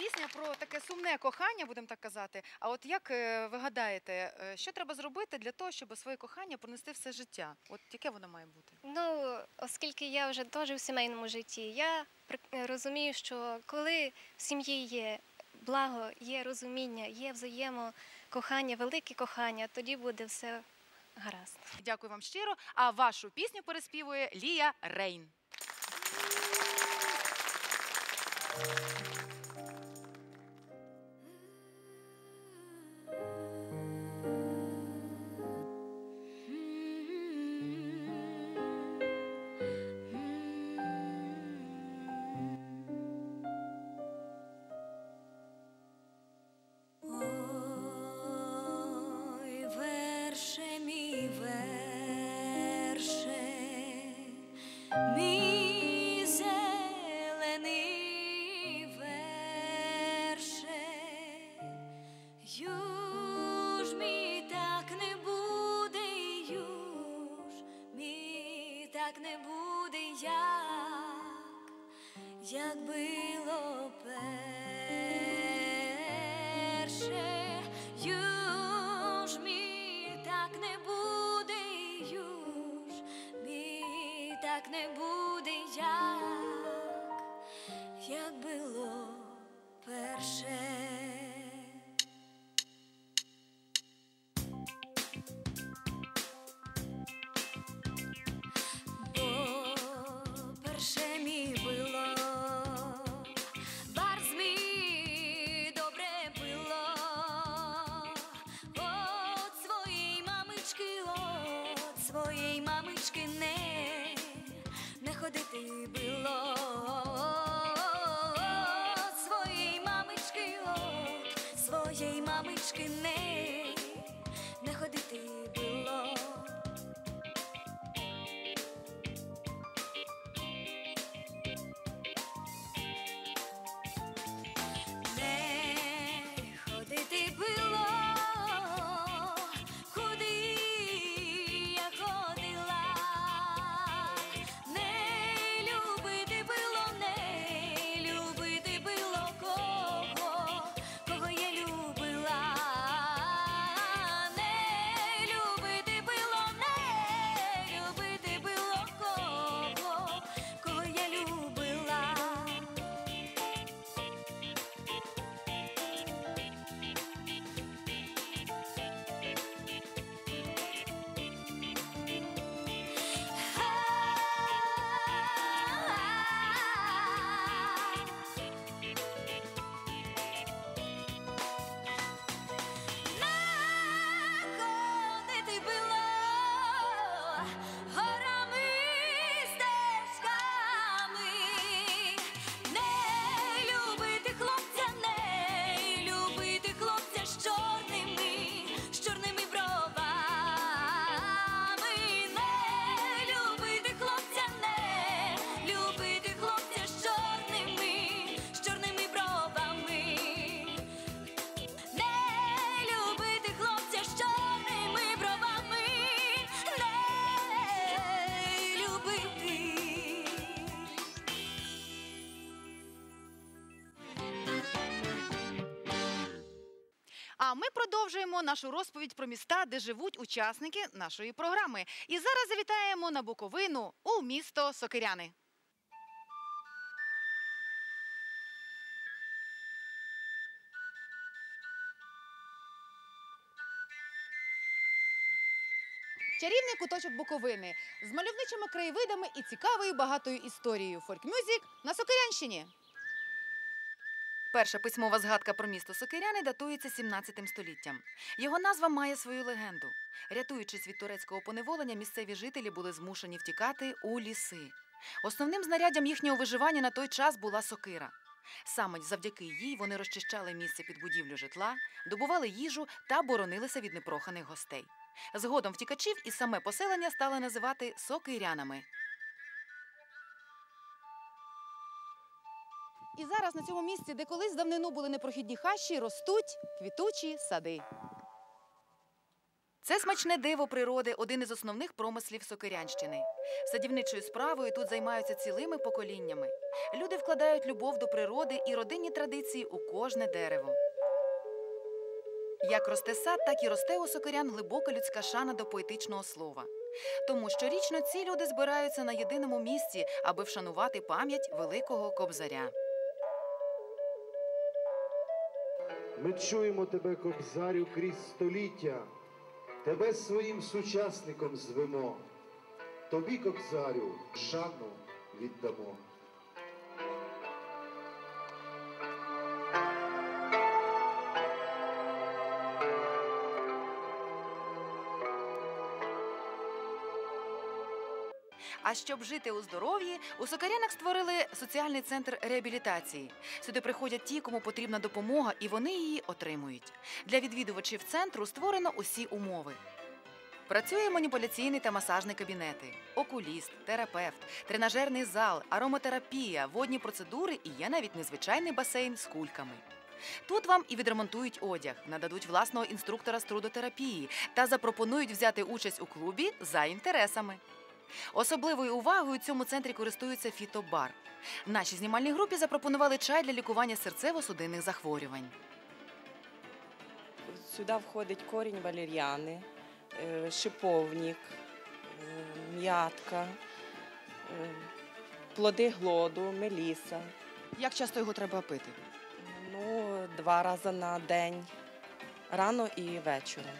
пісня про таке сумне кохання, будемо так казати. А от як ви гадаєте, що треба зробити для того, щоб своє кохання пронести все життя? От яке воно має бути? Ну, оскільки я вже теж у сімейному житті, я розумію, що коли в сім'ї є благо, є розуміння, є взаємокохання, велике кохання, тоді буде все гаразд. Дякую вам щиро. А вашу пісню переспівує Лія Рейн. Продовжуємо нашу розповідь про міста, де живуть учасники нашої програми. І зараз завітаємо на Буковину у місто Сокиряни. Чарівний куточок Буковини з мальовничими краєвидами і цікавою багатою історією. Фольк-мюзик на Сокирянщині. Перша письмова згадка про місто Сокиряни датується 17 століттям. Його назва має свою легенду. Рятуючись від турецького поневолення, місцеві жителі були змушені втікати у ліси. Основним знаряддям їхнього виживання на той час була сокира. Саме завдяки їй вони розчищали місце під будівлю житла, добували їжу та боронилися від непроханих гостей. Згодом втікачів і саме поселення стали називати сокирянами. І зараз на цьому місці, де колись давнину були непрохідні хащі, ростуть квітучі сади. Це смачне диво природи – один із основних промислів Сокирянщини. Садівничою справою тут займаються цілими поколіннями. Люди вкладають любов до природи і родинні традиції у кожне дерево. Як росте сад, так і росте у сокирян глибока людська шана до поетичного слова. Тому щорічно ці люди збираються на єдиному місці, аби вшанувати пам'ять великого Кобзаря. Ми чуємо тебе, Кобзарю, крізь століття. Тебе своїм сучасником звемо. Тобі, Кобзарю, шану віддамо. А щоб жити у здоров'ї, у Сокирянах створили соціальний центр реабілітації. Сюди приходять ті, кому потрібна допомога, і вони її отримують. Для відвідувачів центру створено усі умови. Працює маніпуляційний та масажний кабінети, окуліст, терапевт, тренажерний зал, ароматерапія, водні процедури і є навіть незвичайний басейн з кульками. Тут вам і відремонтують одяг, нададуть власного інструктора з трудотерапії та запропонують взяти участь у клубі за інтересами. Особливою увагою у цьому центрі користується фітобар. Нашій знімальній групі запропонували чай для лікування серцево-судинних захворювань. Сюди входить корінь валеріани, шиповник, м'ятка, плоди глоду, меліса. Як часто його треба пити? Ну, 2 рази на день, рано і ввечері.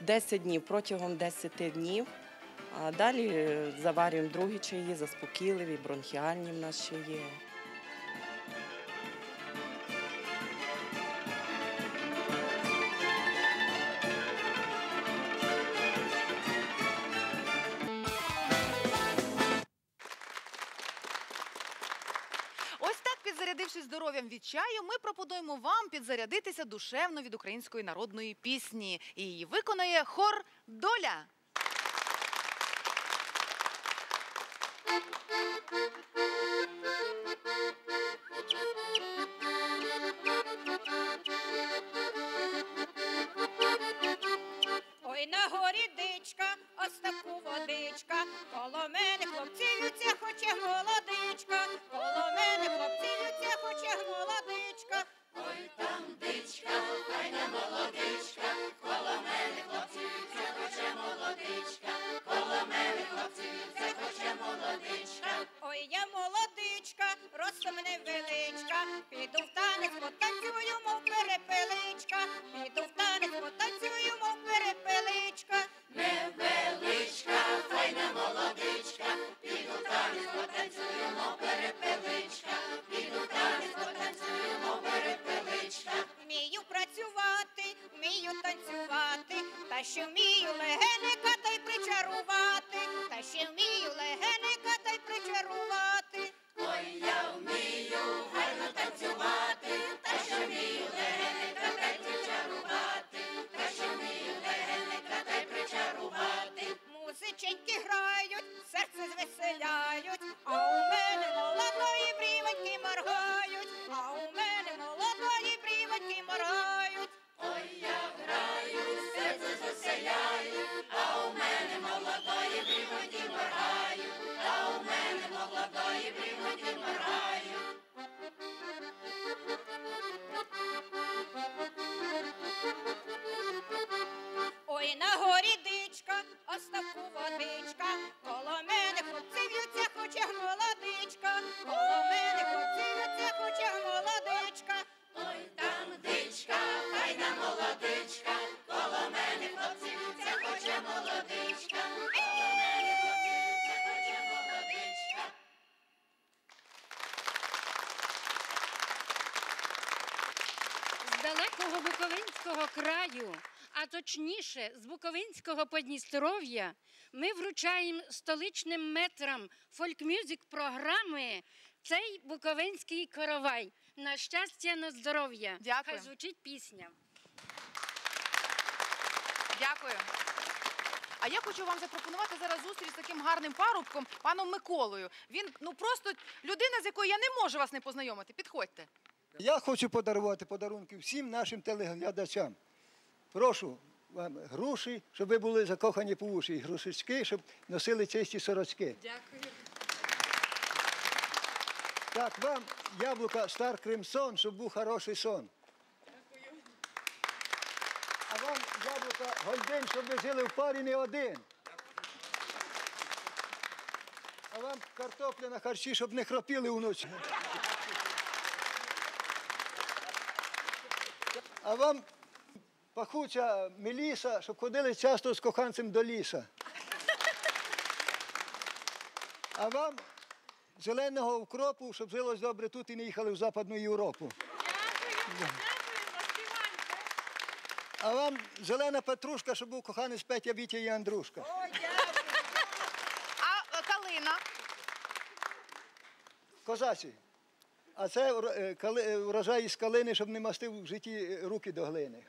10 днів, протягом 10 днів. А далі заварюємо другі чаї, заспокійливі, бронхіальні в нас чаї. Ось так, підзарядившись здоров'ям від чаю, ми пропонуємо вам підзарядитися душевно від української народної пісні. І її виконає хор «Доля». Ой, на горі дичка, ось таку водичка, коло мене хлопцівються, хоче молодичка, коло мене хлопцівються, хоче молодичка. Ой, там дичка, ай не молодичка, коло мене хлопцівються, хоче молодичка, коло мене хлопцівються, хоче молодичка. Ой, я молодичка, ростом невеличка, піду в танець, потанцюю, мов перепеличка, піду в танець, потанцюю, мов перепеличка. Невеличка, файна молодичка, піду в танець, потанцюю, мов перепеличка, піду в танець, потанцюю, мов перепеличка. Вмію працювати, вмію танцювати, та ще вмію легеника та й причарувати, та ще вмію легеника та й причарувати. Ой, я вмію гарно танцювати, та ще вмію легеника та й причарувати, та ще вмію легеника та й причарувати. Музиченьки грають, серце звеселяють, а у мене молодої брівеньки моргають, а у мене молодої брівеньки моргають. Ой, я граю, серце звеселяю, а у мене молодої брівеньки моргають, а у мене молодої брівеньки моргають. Ой, на горі дичка, ось таку водичка, коло мене хлопці в'ються, хоче молодичка, коло мене хлопці в'ються, хоче молодичка. Ой, там дичка, файна молодичка, коло мене хлопці в'ються, хоче молодичка, коло мене хлопці в'ються, хоче молодичка. З далекого буковинського краю, а точніше, з буковинського Подністров'я, ми вручаємо столичним метрам фольк-мюзик програми цей буковинський каравай. На щастя, на здоров'я. Дякую. Хай звучить пісня. Дякую. А я хочу вам запропонувати зараз зустріч з таким гарним парубком, паном Миколою. Він, ну, просто людина, з якою я не можу вас не познайомити. Підходьте. Я хочу подарувати подарунки всім нашим телеглядачам. Прошу, вам груші, щоб ви були закохані по уші, і грушечки, щоб носили чисті сорочки. Дякую. Так, вам яблука Стар Кримсон, щоб був хороший сон. Дякую. А вам яблука гольдин, щоб ви жили в парі не один. А вам картопля на харчі, щоб не хропіли вночі. А вам Пахуча Меліса, щоб ходили часто з коханцем до ліса. А вам зеленого укропу, щоб жилось добре тут і не їхали в Западну Європу. Дякую, а вам зелена петрушка, щоб був коханець Петя, Вітя і Андрушка. О, дякую. А калина? Козачі. А це врожай із калини, щоб не мастив в житті руки до глини.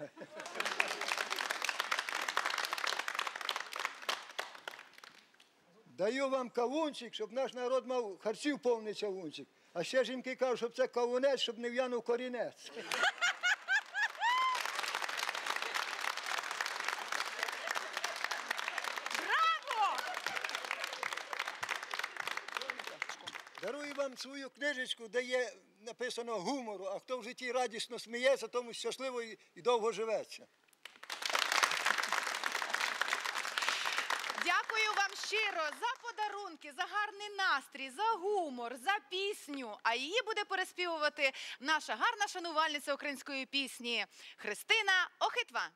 Даю вам кавунчик, щоб наш народ мав харчів повний кавунчик. А ще жінки кажуть, щоб це кавунець, щоб не в'янув корінець. Браво! Дарую вам свою книжечку, де є написано гумору, а хто в житті радісно сміється, тому щасливо і довго живеться. Дякую вам щиро за подарунки, за гарний настрій, за гумор, за пісню. А її буде переспівувати наша гарна шанувальниця української пісні Христина Охітва.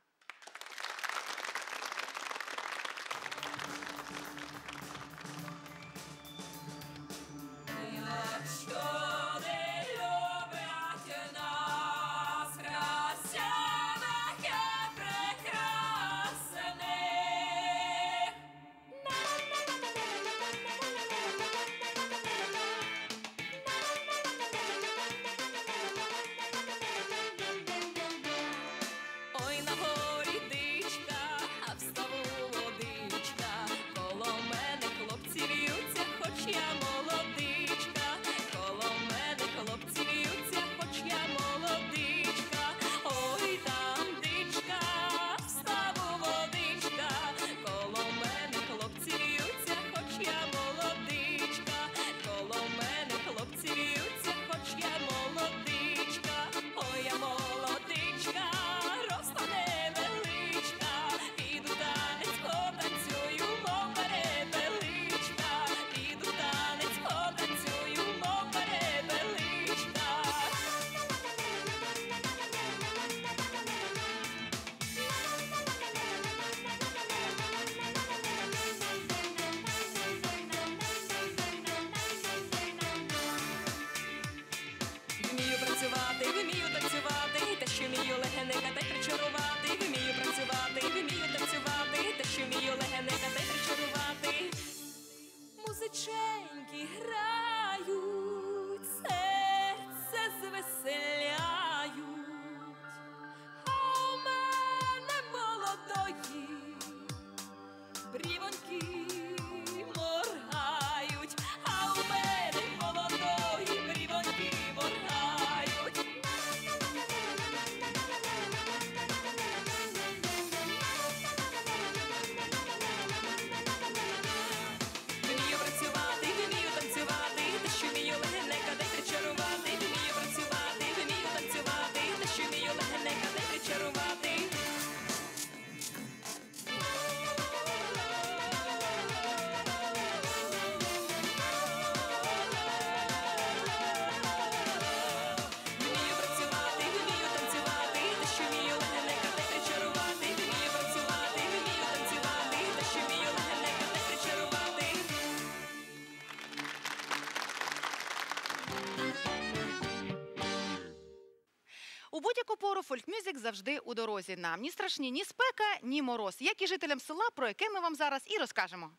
Фольк-мюзик завжди у дорозі. Нам ні страшні, ні спека, ні мороз. Як і жителям села, про яке ми вам зараз і розкажемо.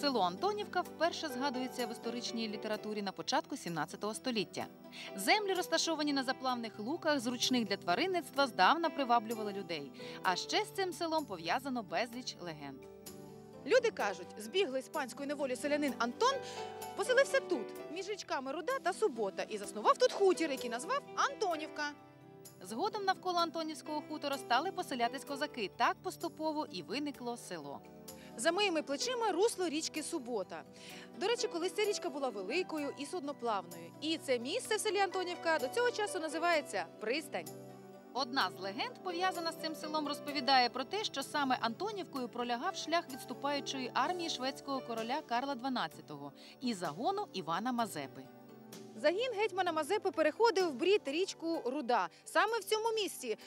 Село Антонівка вперше згадується в історичній літературі на початку 17 століття. Землі, розташовані на заплавних луках, зручних для тваринництва, здавна приваблювали людей. А ще з цим селом пов'язано безліч легенд. Люди кажуть, збіглий з панської неволі селянин Антон поселився тут, між річками Руда та Субота, і заснував тут хутір, який назвав Антонівка. Згодом навколо Антонівського хутора стали поселятись козаки. Так поступово і виникло село. За моїми плечима русло річки Субота. До речі, колись ця річка була великою і судноплавною. І це місце в селі Антонівка до цього часу називається пристань. Одна з легенд, пов'язана з цим селом, розповідає про те, що саме Антонівкою пролягав шлях відступаючої армії шведського короля Карла XII і загону Івана Мазепи. Загін гетьмана Мазепи переходив в брід річку Руда. Саме в цьому місці